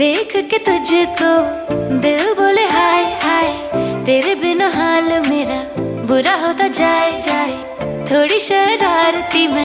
देख के तुझको दिल बोले हाय हाय, तेरे बिना हाल मेरा बुरा होता जाए जाए, थोड़ी शरारती मैं।